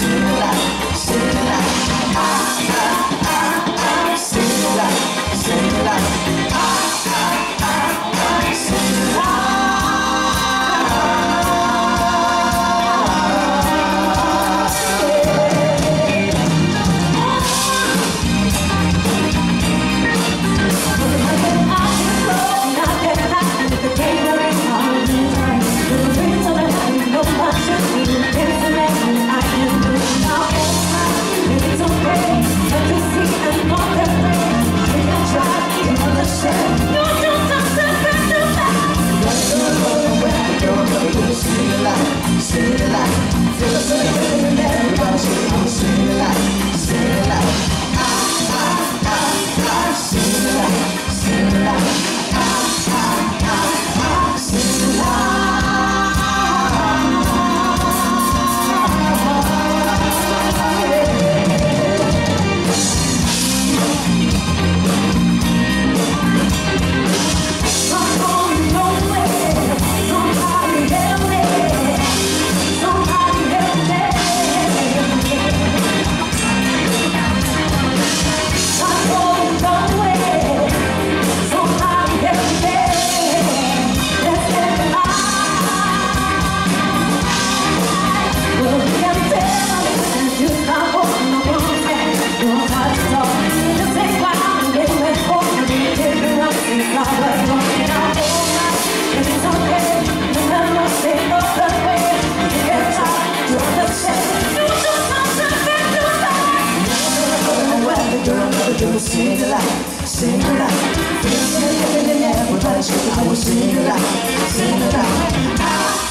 Sing it out, sing it out.